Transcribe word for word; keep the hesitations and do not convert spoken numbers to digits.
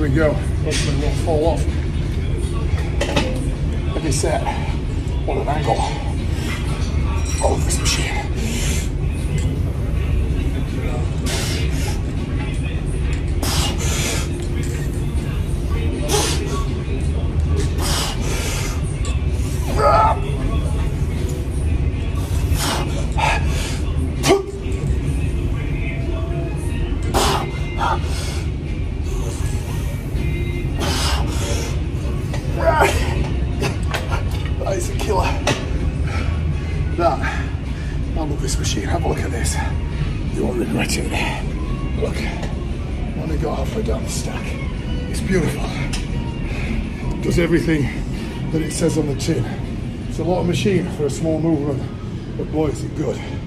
Here we go. Hopefully it won't fall off. Look at that. What an angle. Oh, this machine. That is a killer. That. I love this machine. Have a look at this. You won't regret it. Look. When I go halfway down the stack, it's beautiful. It does everything that it says on the tin. It's a lot of machine for a small movement, but boy, is it good.